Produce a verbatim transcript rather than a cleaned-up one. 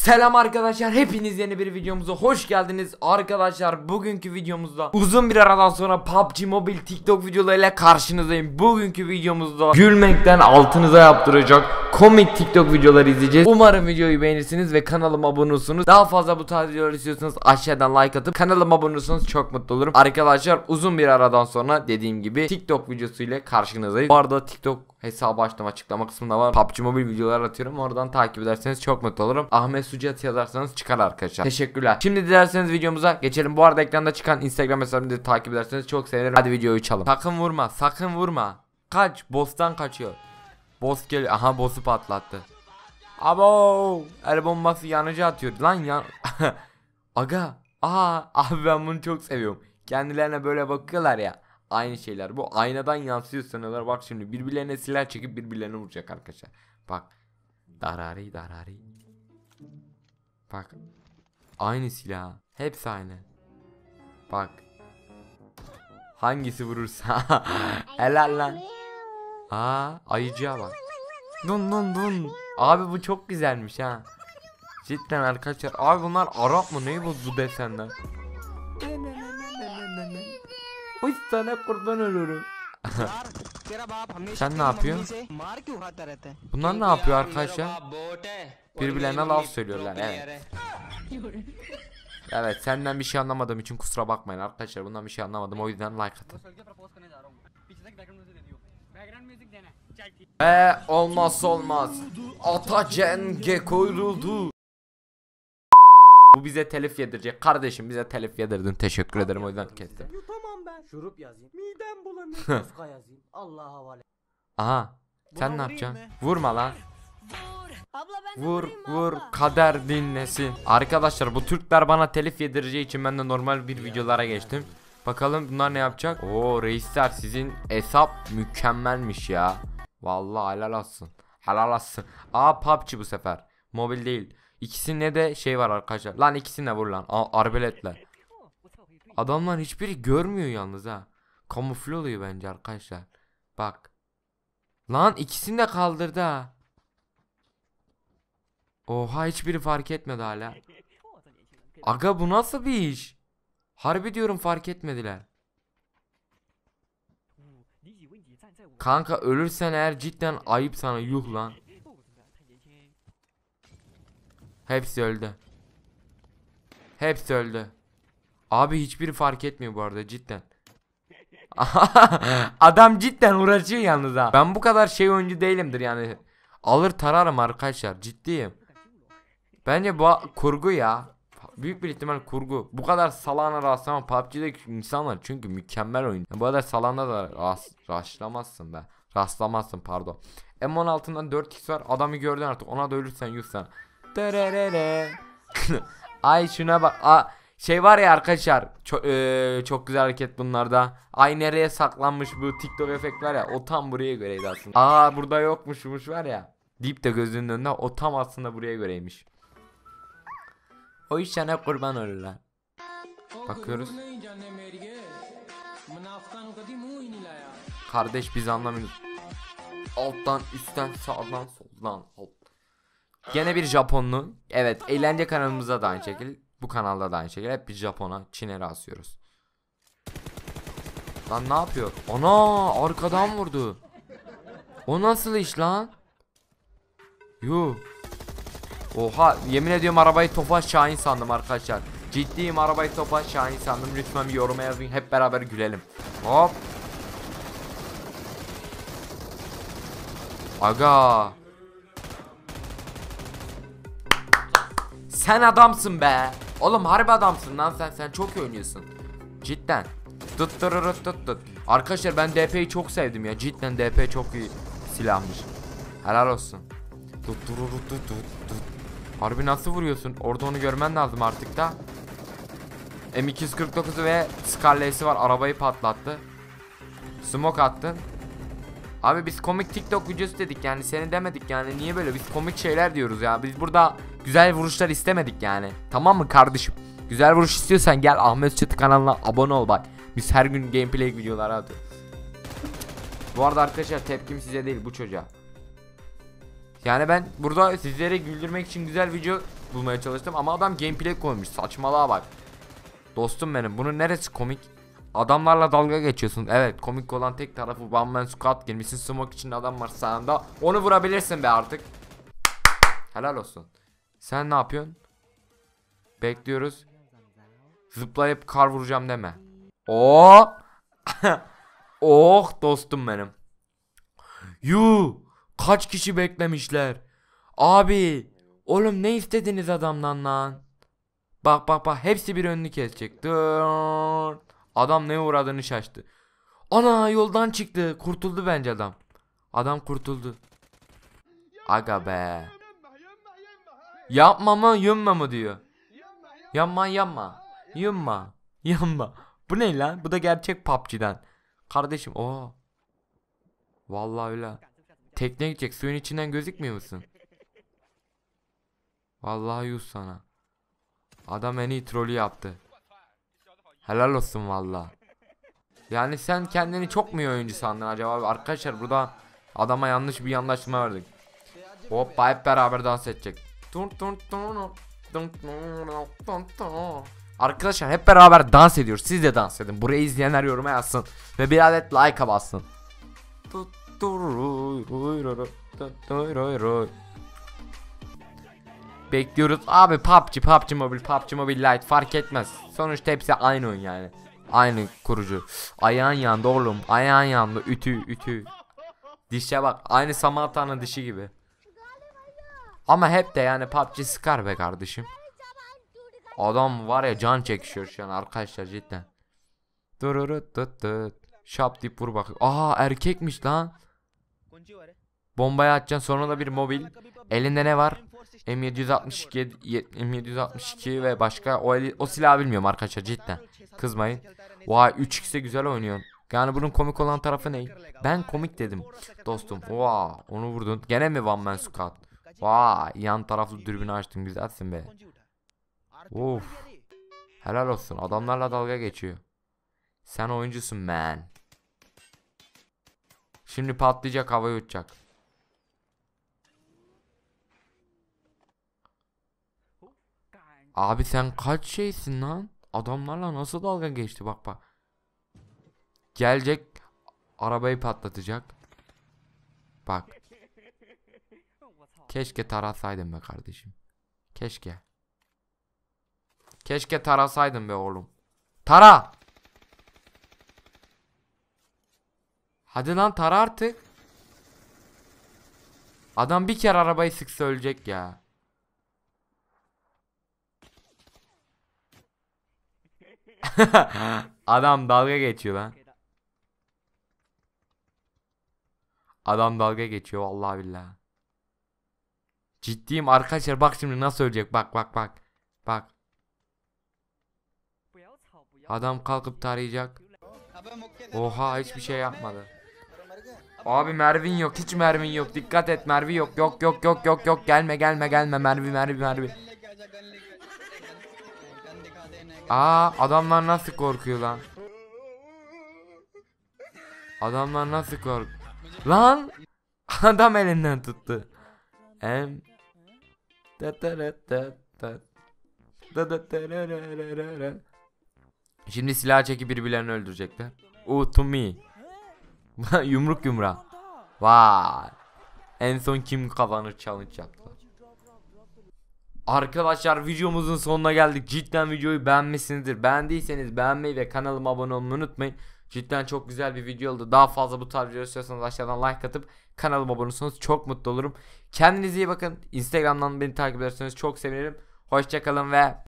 Selam arkadaşlar, hepiniz yeni bir videomuza hoş geldiniz. Arkadaşlar bugünkü videomuzda uzun bir aradan sonra P U B G Mobile TikTok videolarıyla karşınızdayım. Bugünkü videomuzda gülmekten altınıza yaptıracak komik TikTok videoları izleyeceğiz. Umarım videoyu beğenirsiniz ve kanalıma abone olursunuz. Daha fazla bu tarz videoları istiyorsanız aşağıdan like atıp kanalıma abone olursanız çok mutlu olurum. Arkadaşlar uzun bir aradan sonra dediğim gibi TikTok videosu ile karşınızdayım. Bu arada TikTok hesabı açtım, açıklama kısmında var. P U B G Mobile videolar atıyorum, oradan takip ederseniz çok mutlu olurum. Ahmet Suçatı yazarsanız çıkar arkadaşlar. Teşekkürler. Şimdi dilerseniz videomuza geçelim. Bu arada ekranda çıkan Instagram hesabını da takip ederseniz çok sevinirim. Hadi videoyu açalım. Sakın vurma, sakın vurma. Kaç, boss'tan kaçıyor. Boss geliyor. Aha, boss'u patlattı. Abo! El bombası yanıcı atıyor lan ya. Aga, aa, abi ben bunu çok seviyorum. Kendilerine böyle bakıyorlar ya. Aynı şeyler. Bu aynadan yansıyor sanıyorlar. Bak şimdi birbirlerine silah çekip birbirlerine vuracak arkadaşlar. Bak. Darari darari. Bak. Aynı silah. Hepsi aynı. Bak. Hangisi vurursa. Helal lan. Aa, ayıcıya bak. Dun dun dun. Abi bu çok güzelmiş ha. Cidden arkadaşlar. Abi bunlar Arap mı? Neyi bozdu desenler? Uy sana kurban olurum. Sen ne yapıyorsun? Bunlar ne yapıyor arkadaşlar? Birbirlerine laf söylüyorlar, evet. Evet, senden bir şey anlamadığım için kusura bakmayın arkadaşlar. Bundan bir şey anlamadım, o yüzden like atın. Ve olmazsa olmaz Atacen Gekoyruldu. Bu bize telif yedirecek kardeşim, bize telif yedirdin, teşekkür ederim, o yüzden kestim. Yutamam ben. Şurup yazayım. Midem bulanıyor. Tuzka yazayım. Allah'a havale. Aha. Sen ne yapacaksın? Vurma lan. Vur vur kader dinlesin. Arkadaşlar bu Türkler bana telif yedireceği için ben de normal bir videolara geçtim. Bakalım bunlar ne yapacak? Oo reisler, sizin hesap mükemmelmiş ya. Vallahi helal olsun. Helal olsun. Aa P U B G bu sefer. Mobil değil. İkisinde de şey var arkadaşlar. Lan ikisine vur lan. Aa, arbeletler. Adamlar hiçbiri görmüyor yalnız ha. Kamufle oluyor bence arkadaşlar. Bak. Lan ikisini de kaldırdı ha. Oha, hiçbiri fark etmedi hala. Aga bu nasıl bir iş? Harbi diyorum, fark etmediler. Kanka ölürsen eğer cidden ayıp sana, yuh lan. Hepsi öldü. Hepsi öldü. Abi hiçbiri fark etmiyor bu arada cidden. Adam cidden uğraşıyor yalnız ha. Ben bu kadar şey oyuncu değilimdir yani. Alır tararım arkadaşlar, ciddiyim. Bence bu kurgu ya. Büyük bir ihtimal kurgu. Bu kadar salana rastlamam P U B G'deki insanlar, çünkü mükemmel oyun. Bu kadar salana da rast, rastlamazsın be. Rastlamazsın pardon. M on altı'ndan dört x var, adamı gördün artık, ona da ölürsen yutsan. Ay şuna bak. Aa, şey var ya arkadaşlar, çok, e, çok güzel hareket bunlarda. Ay nereye saklanmış bu TikTok efekt var ya, o tam buraya göreydi aslında. Aa burada yokmuşmuş var ya, deyip de gözünün önünde, o tam aslında buraya göreymiş. O işten hep kurban olurlar. Bakıyoruz. Kardeş biz anlamıyoruz. Alttan üstten sağdan soldan alt. Gene bir Japonlu. Evet, eğlence kanalımıza da aynı şekil, bu kanalda da aynı şekil, hep bir Japon'a, Çin'e rastlıyoruz. Lan ne yapıyor? Ana arkadan vurdu. O nasıl iş lan? Yuh. Oha, yemin ediyorum arabayı Tofaş Şahin sandım arkadaşlar. Ciddiyim, arabayı Tofaş Şahin sandım. Lütfen bir yoruma yazın, hep beraber gülelim. Hop. Aga. Sen adamsın be. Oğlum harbi adamsın lan sen. Sen çok iyi oynuyorsun. Cidden. Tıt tırırıt tıt tıt. Arkadaşlar ben D P'yi çok sevdim ya. Cidden D P çok iyi silahmış. Helal olsun. Tıt tırırıt tıt tıt. Harbi nasıl vuruyorsun? Orada onu görmen lazım artık da. M iki yüz kırk dokuz'u ve Scarlet'si var. Arabayı patlattı. Smoke attın. Abi biz komik TikTok videosu dedik yani, seni demedik yani, niye böyle biz komik şeyler diyoruz ya, biz burada güzel vuruşlar istemedik yani, tamam mı kardeşim? Güzel vuruş istiyorsan gel Ahmet Suçatı kanalına abone ol bak, biz her gün gameplay videoları atıyoruz. Bu arada arkadaşlar tepkim size değil, bu çocuğa. Yani ben burada sizlere güldürmek için güzel video bulmaya çalıştım ama adam gameplay koymuş, saçmalığa bak. Dostum benim, bunun neresi komik? Adamlarla dalga geçiyorsun. Evet, komik olan tek tarafı one man squad, girmişsin smoke için, adam var sağında, onu vurabilirsin be artık. Helal olsun. Sen ne yapıyorsun? Bekliyoruz. Zıplayıp kar vuracağım deme. Oo. Oh dostum benim. Yuu, kaç kişi beklemişler. Abi oğlum, ne istediniz adamdan lan? Bak bak bak, hepsi bir önünü kesecek. Dur. Adam neye uğradığını şaştı. Ana, yoldan çıktı. Kurtuldu bence adam. Adam kurtuldu. Aga be. Yapma mı yumma mı diyor. Yanma yanma. Yumma. Yanma. Bu ne lan? Bu da gerçek P U B G'den. Kardeşim o. Vallahi öyle. Tekneye gidecek, suyun içinden gözükmüyor musun? Vallahi yüz sana. Adam en iyi trolü yaptı. Helal olsun valla. Yani sen kendini çok mu iyi oyuncu sandın acaba? Arkadaşlar burada adama yanlış bir anlaşma verdik. Hoppa, hep beraber dans edecek. Arkadaşlar hep beraber dans ediyoruz. Siz de dans edin. Burayı izleyenler yoruma yazsın ve bir adet like'a bassın. Bekliyoruz abi. P U B G, P U B G Mobile, P U B G Mobile Lite fark etmez. Sonuçta hepsi aynı oyun yani. Aynı kurucu. Ayağın yandı oğlum, ayağın yandı. Ütü ütü. Dişe bak, aynı Samata'nın dişi gibi. Ama hep de yani P U B G sıkar be kardeşim. Adam var ya, can çekişiyor şu an arkadaşlar cidden. Şap deyip vur bak. Aha, erkekmiş lan. Bombayı atacaksın, sonra da bir mobil. Elinde ne var? M yedi altı iki ve başka o, o silahı bilmiyorum arkadaşlar cidden. Kızmayın. Vay, üç x'e güzel oynuyor. Yani bunun komik olan tarafı ne? Ben komik dedim dostum. Vay, onu vurdun. Gene mi one man squad? Vay, yan taraflı dürbünü açtın, güzelsin be. Of. Helal olsun, adamlarla dalga geçiyor. Sen oyuncusun man. Şimdi patlayacak, havaya uçacak. Abi sen kaç şeysin lan? Adamlarla nasıl dalga geçti bak bak. Gelecek, arabayı patlatacak. Bak. Keşke tarasaydım be kardeşim. Keşke. Keşke tarasaydım be oğlum. Tara! Hadi lan tara artık. Adam bir kere arabayı sıksa ölecek ya. Adam dalga geçiyor lan. Adam dalga geçiyor vallahi billahi. Ciddiyim arkadaşlar, bak şimdi nasıl ölecek, bak bak bak. Bak. Adam kalkıp tarayacak. Oha, hiçbir şey yapmadı. Abi mervin yok, hiç mervin yok, dikkat et, mervi yok, yok yok yok yok yok, gelme gelme gelme, mervi mervi mervi. Aa, adamlar nasıl korkuyor lan? Adamlar nasıl kork? Lan adam elinden tuttu. Em. Şimdi silah çekip birbirlerini öldürecekler. Oh to me. Yumruk yumra. Vay. En son kim kazanır challenge yaptılar. Arkadaşlar videomuzun sonuna geldik. Cidden videoyu beğenmişsinizdir. Beğendiyseniz beğenmeyi ve kanalıma abone olmayı unutmayın. Cidden çok güzel bir video oldu. Daha fazla bu tarz videolar istiyorsanız aşağıdan like atıp kanalıma abone olursanız çok mutlu olurum. Kendinize iyi bakın. Instagram'dan beni takip ederseniz çok sevinirim. Hoşçakalın ve